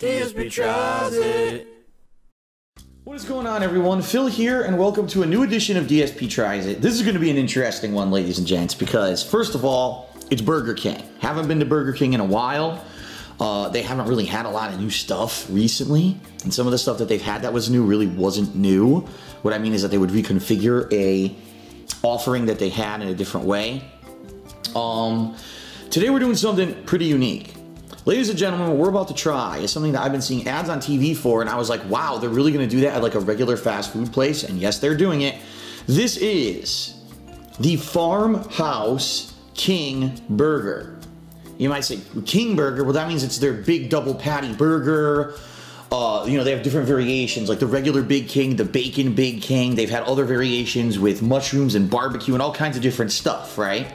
DSP Tries It. What is going on, everyone? Phil here, and welcome to a new edition of DSP Tries It. This is going to be an interesting one, ladies and gents, because first of all, it's Burger King. Haven't been to Burger King in a while. They haven't really had a lot of new stuff recently, and some of the stuff that they've had that was new really wasn't new. What I mean is that they would reconfigure a offering that they had in a different way. Today we're doing something pretty unique. Ladies and gentlemen, what we're about to try is something that I've been seeing ads on TV for, and I was like, wow, they're really gonna do that at like a regular fast food place, and yes, they're doing it. This is the Farmhouse King Burger. You might say, King Burger? Well, that means it's their big double patty burger. You know, they have different variations, like the regular Big King, the Bacon Big King. They've had other variations with mushrooms and barbecue and all kinds of different stuff, right?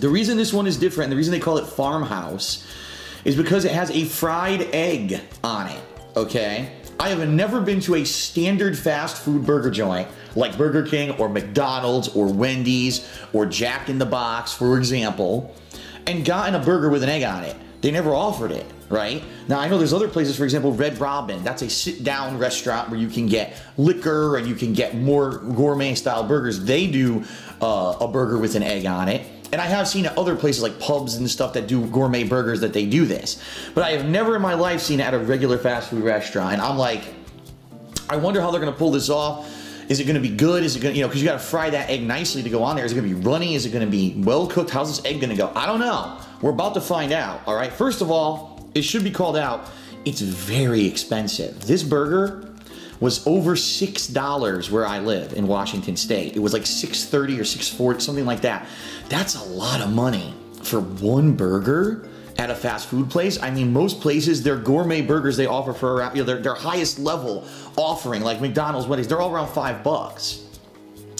The reason this one is different, and the reason they call it Farmhouse, is because it has a fried egg on it, okay? I have never been to a standard fast food burger joint like Burger King or McDonald's or Wendy's or Jack in the Box, for example, and gotten a burger with an egg on it. They never offered it, right? Now, I know there's other places, for example, Red Robin. That's a sit-down restaurant where you can get liquor and you can get more gourmet-style burgers. They do a burger with an egg on it. And I have seen at other places like pubs and stuff that do gourmet burgers that they do this. But I have never in my life seen it at a regular fast food restaurant. And I'm like, I wonder how they're gonna pull this off. Is it gonna be good? Is it gonna, you know, because you gotta fry that egg nicely to go on there. Is it gonna be runny? Is it gonna be well cooked? How's this egg gonna go? I don't know. We're about to find out, all right? First of all, it should be called out, it's very expensive. This burger was over $6 where I live in Washington State. It was like $6.30 or $6.40, something like that. That's a lot of money for one burger at a fast food place. I mean, most places, their gourmet burgers they offer for around, you know, their highest level offering, like McDonald's, Wendy's, they're all around $5.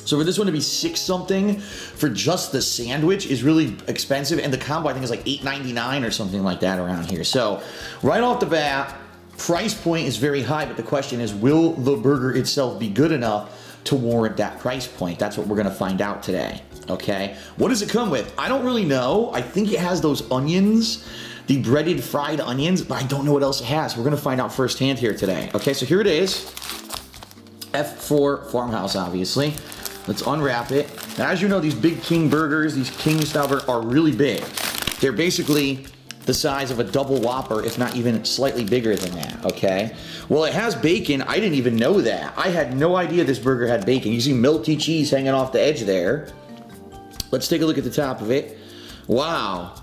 So for this one to be six something for just the sandwich is really expensive, and the combo I think is like $8.99 or something like that around here. So right off the bat, price point is very high, but the question is, will the burger itself be good enough to warrant that price point? That's what we're gonna find out today, okay? What does it come with? I don't really know. I think it has those onions, the breaded fried onions, but I don't know what else it has. We're gonna find out firsthand here today. Okay, so here it is. F4 Farmhouse, obviously. Let's unwrap it. Now, as you know, these big King burgers, these King style burgers are really big. They're basically the size of a double Whopper, if not even slightly bigger than that, okay? Well, it has bacon. I didn't even know that. I had no idea this burger had bacon. You see melty cheese hanging off the edge there. Let's take a look at the top of it. Wow,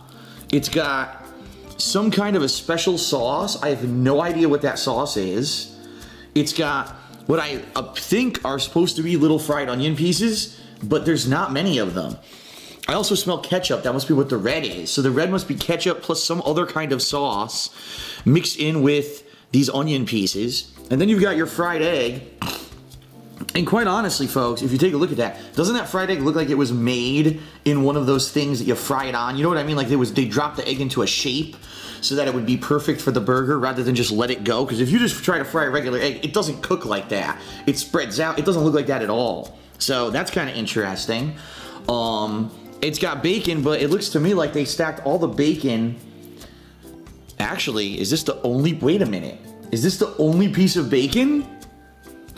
it's got some kind of a special sauce. I have no idea what that sauce is. It's got what I think are supposed to be little fried onion pieces, but there's not many of them. I also smell ketchup. That must be what the red is. So the red must be ketchup plus some other kind of sauce mixed in with these onion pieces. And then you've got your fried egg. And quite honestly, folks, if you take a look at that, doesn't that fried egg look like it was made in one of those things that you fry it on? You know what I mean? Like they dropped the egg into a shape so that it would be perfect for the burger rather than just let it go. Because if you just try to fry a regular egg, it doesn't cook like that. It spreads out. It doesn't look like that at all. So that's kind of interesting. It's got bacon, but it looks to me like they stacked all the bacon. Actually, is this the only, wait a minute. Is this the only piece of bacon?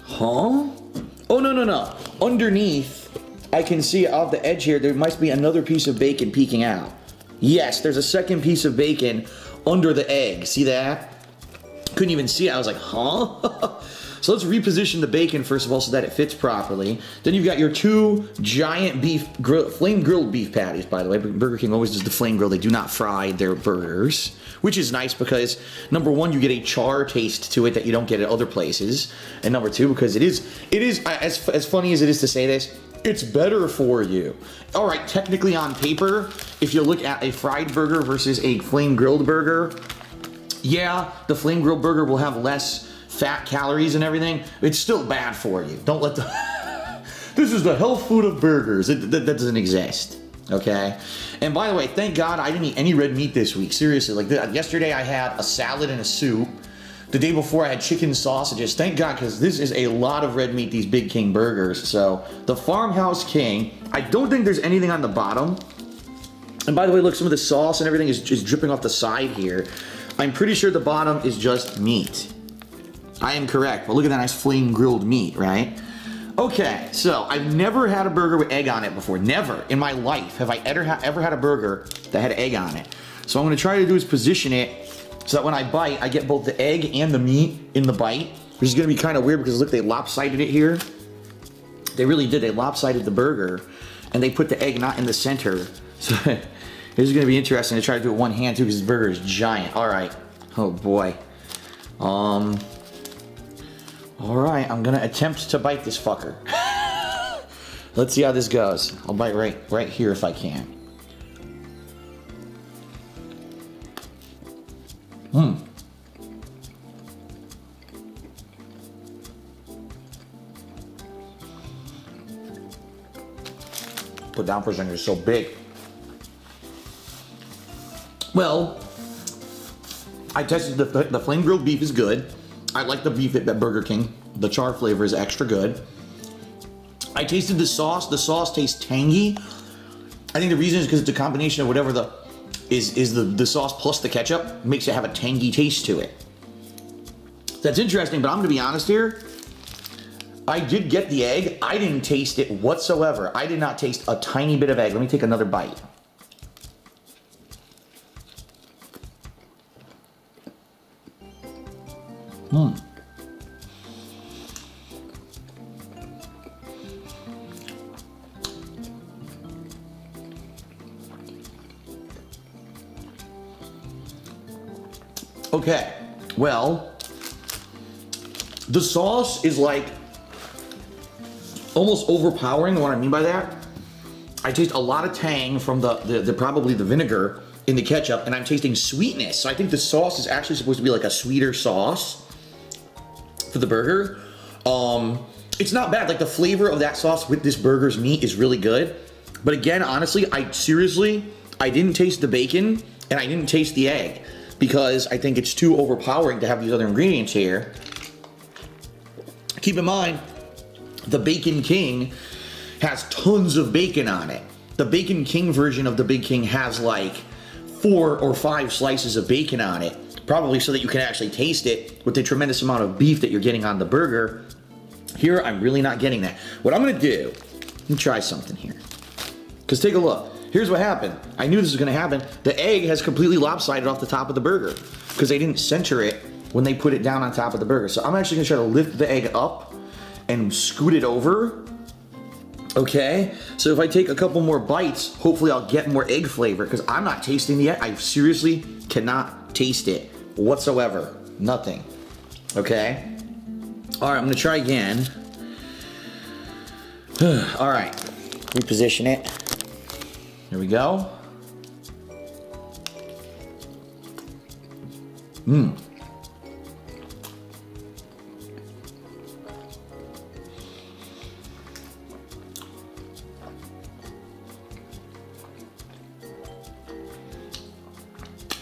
Huh? Oh, no, no, no. Underneath, I can see off the edge here, there must be another piece of bacon peeking out. Yes, there's a second piece of bacon under the egg. See that? Couldn't even see it. I was like, huh? So let's reposition the bacon, first of all, so that it fits properly. Then you've got your two giant beef, flame-grilled beef patties, by the way. Burger King always does the flame-grill. They do not fry their burgers, which is nice because, number one, you get a char taste to it that you don't get at other places. And number two, because it is as funny as it is to say this, it's better for you. All right, technically on paper, if you look at a fried burger versus a flame-grilled burger, yeah, the flame-grilled burger will have less fat, calories, and everything. It's still bad for you. Don't let the this is the health food of burgers. That doesn't exist, okay? And by the way, thank God I didn't eat any red meat this week. Seriously, like yesterday I had a salad and a soup. The day before I had chicken sausages. Thank God, because this is a lot of red meat, these Big King burgers. So the Farmhouse King, I don't think there's anything on the bottom. And by the way, look, some of the sauce and everything is just dripping off the side here. I'm pretty sure the bottom is just meat. I am correct, but look at that nice flame grilled meat, right? Okay, so I've never had a burger with egg on it before. Never in my life have I ever had a burger that had egg on it. So I'm gonna try to do is position it so that when I bite, I get both the egg and the meat in the bite, which is gonna be kind of weird because look, they lopsided it here. They really did, they lopsided the burger and they put the egg not in the center. So this is gonna be interesting to try to do it one hand too because this burger is giant. All right, oh boy. All right, I'm gonna attempt to bite this fucker. Let's see how this goes. I'll bite right here if I can. Put down for a second, it's so big. Well, I tested the flame grilled beef is good. I like the beef at Burger King. The char flavor is extra good. I tasted the sauce. The sauce tastes tangy. I think the reason is because it's a combination of whatever the sauce plus the ketchup makes it have a tangy taste to it. That's interesting, but I'm gonna be honest here. I did get the egg. I didn't taste it whatsoever. I did not taste a tiny bit of egg. Let me take another bite. Okay, well, the sauce is like almost overpowering. What I mean by that, I taste a lot of tang from the probably the vinegar in the ketchup, and I'm tasting sweetness. So I think the sauce is actually supposed to be like a sweeter sauce for the burger. It's not bad. Like the flavor of that sauce with this burger's meat is really good. But again, honestly, I didn't taste the bacon and I didn't taste the egg because I think it's too overpowering to have these other ingredients here. Keep in mind, the Bacon King has tons of bacon on it. The Bacon King version of the Big King has like 4 or 5 slices of bacon on it, probably so that you can actually taste it with the tremendous amount of beef that you're getting on the burger. Here, I'm really not getting that. What I'm gonna do, let me try something here. Because take a look, here's what happened. I knew this was gonna happen. The egg has completely lopsided off the top of the burger because they didn't center it when they put it down on top of the burger. So I'm actually gonna try to lift the egg up and scoot it over. Okay, so if I take a couple more bites, hopefully I'll get more egg flavor because I'm not tasting it yet. I seriously cannot taste it whatsoever, nothing. Okay, all right, I'm gonna try again. All right, reposition it. There we go.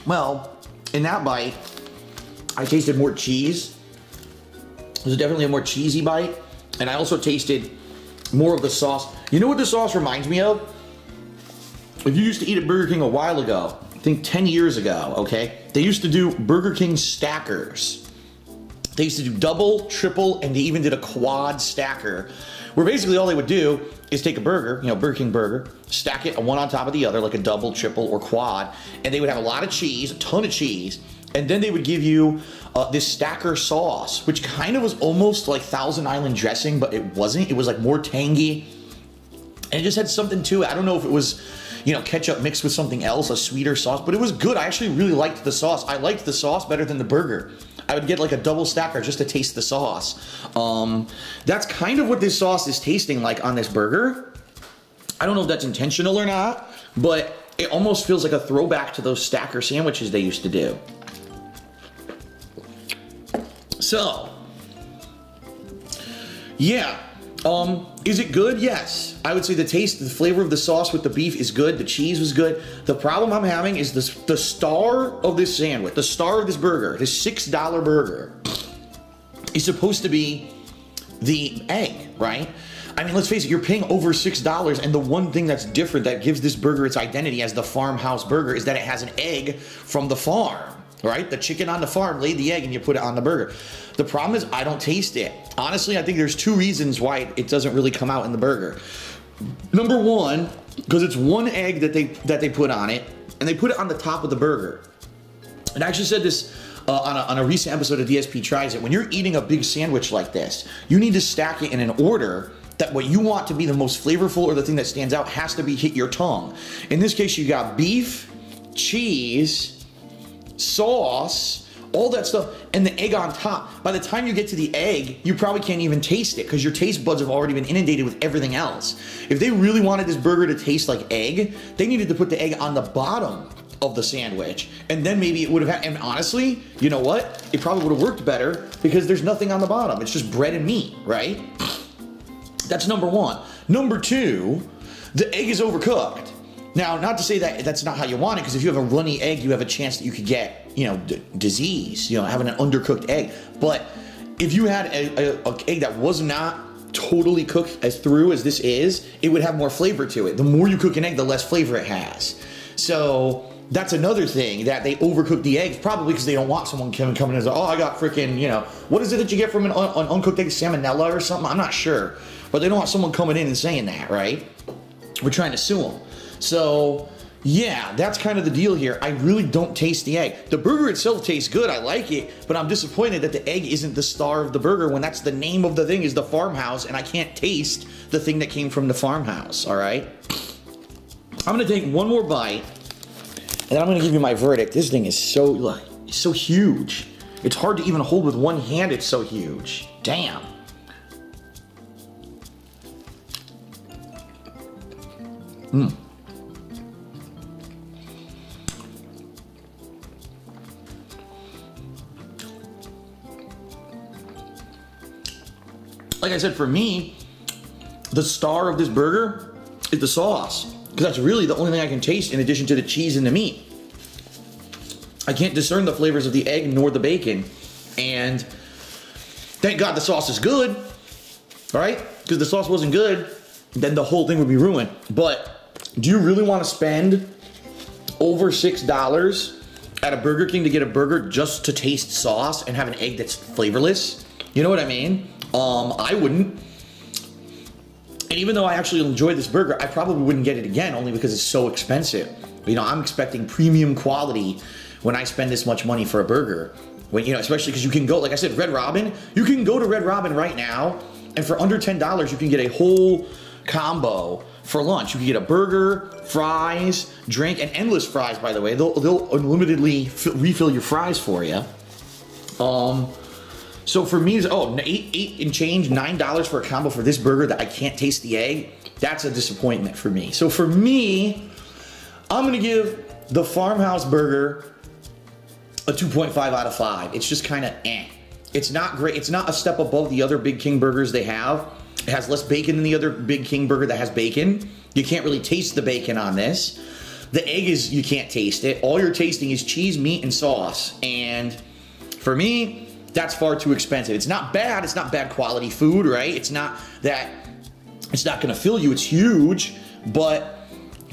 Well, in that bite, I tasted more cheese. It was definitely a more cheesy bite. And I also tasted more of the sauce. You know what the sauce reminds me of? If you used to eat at Burger King a while ago, I think 10 years ago, okay? They used to do Burger King Stackers. They used to do double, triple, and they even did a quad stacker, where basically all they would do is take a burger, you know, Burger King burger, stack it one on top of the other, like a double, triple, or quad, and they would have a lot of cheese, a ton of cheese, and then they would give you this stacker sauce, which kind of was almost like Thousand Island dressing, but it wasn't. It was like more tangy, and it just had something to it. I don't know if it was, you know, ketchup mixed with something else, a sweeter sauce, but it was good. I actually really liked the sauce. I liked the sauce better than the burger. I would get like a double stacker just to taste the sauce. That's kind of what this sauce is tasting like on this burger. I don't know if that's intentional or not, but it almost feels like a throwback to those stacker sandwiches they used to do. So, yeah. Is it good? Yes. I would say the taste, the flavor of the sauce with the beef is good. The cheese was good. The problem I'm having is the star of this sandwich, the star of this burger, this $6 burger is supposed to be the egg, right? I mean, let's face it, you're paying over $6, and the one thing that's different that gives this burger its identity as the farmhouse burger is that it has an egg from the farm. Right? The chicken on the farm laid the egg and you put it on the burger. The problem is I don't taste it. Honestly, I think there's two reasons why it doesn't really come out in the burger. Number one, because it's one egg that they put on it, and they put it on the top of the burger. And I actually said this on a recent episode of DSP Tries It. When you're eating a big sandwich like this, you need to stack it in an order that what you want to be the most flavorful or the thing that stands out has to be hit your tongue. In this case, you got beef, cheese, sauce, all that stuff, and the egg on top. By the time you get to the egg, you probably can't even taste it because your taste buds have already been inundated with everything else. If they really wanted this burger to taste like egg, they needed to put the egg on the bottom of the sandwich, and then maybe it would have had, and honestly, you know what? It probably would have worked better because there's nothing on the bottom. It's just bread and meat, right? That's number one. Number two, the egg is overcooked. Now, not to say that that's not how you want it, because if you have a runny egg, you have a chance that you could get, you know, disease, you know, having an undercooked egg. But if you had an egg that was not totally cooked as through as this is, it would have more flavor to it. The more you cook an egg, the less flavor it has. So that's another thing, that they overcook the eggs, probably because they don't want someone coming in and say, oh, I got freaking, you know, what is it that you get from an uncooked egg, salmonella or something? I'm not sure. But they don't want someone coming in and saying that, right? We're trying to sue them. So, yeah, that's kind of the deal here. I really don't taste the egg. The burger itself tastes good. I like it, but I'm disappointed that the egg isn't the star of the burger when that's the name of the thing is the farmhouse, and I can't taste the thing that came from the farmhouse, all right? I'm going to take one more bite, and then I'm going to give you my verdict. This thing is so, like, it's so huge. It's hard to even hold with one hand. It's so huge. Damn. Mmm. Like I said, for me, the star of this burger is the sauce, because that's really the only thing I can taste in addition to the cheese and the meat. I can't discern the flavors of the egg nor the bacon, and thank God the sauce is good, right? Because if the sauce wasn't good, then the whole thing would be ruined. But do you really want to spend over $6 at a Burger King to get a burger just to taste sauce and have an egg that's flavorless? You know what I mean? I wouldn't. And even though I actually enjoy this burger, I probably wouldn't get it again only because it's so expensive. You know, I'm expecting premium quality when I spend this much money for a burger. When, you know, especially because you can go, like I said, Red Robin. You can go to Red Robin right now, and for under $10, you can get a whole combo for lunch. You can get a burger, fries, drink, and endless fries, by the way. They'll unlimitedly refill your fries for you. So for me, oh, eight and change, $9 for a combo for this burger that I can't taste the egg. That's a disappointment for me. So for me, I'm gonna give the Farmhouse Burger a 2.5 out of 5. It's just kind of eh. It's not great. It's not a step above the other Big King burgers they have. It has less bacon than the other Big King burger that has bacon. You can't really taste the bacon on this. The egg is, you can't taste it. All you're tasting is cheese, meat, and sauce. And for me, that's far too expensive. It's not bad. It's not bad quality food, right? It's not that it's not going to fill you. It's huge. But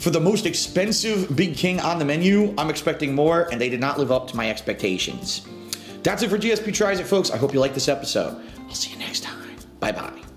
for the most expensive Big King on the menu, I'm expecting more, and they did not live up to my expectations. That's it for DSP Tries It, folks. I hope you liked this episode. I'll see you next time. Bye-bye.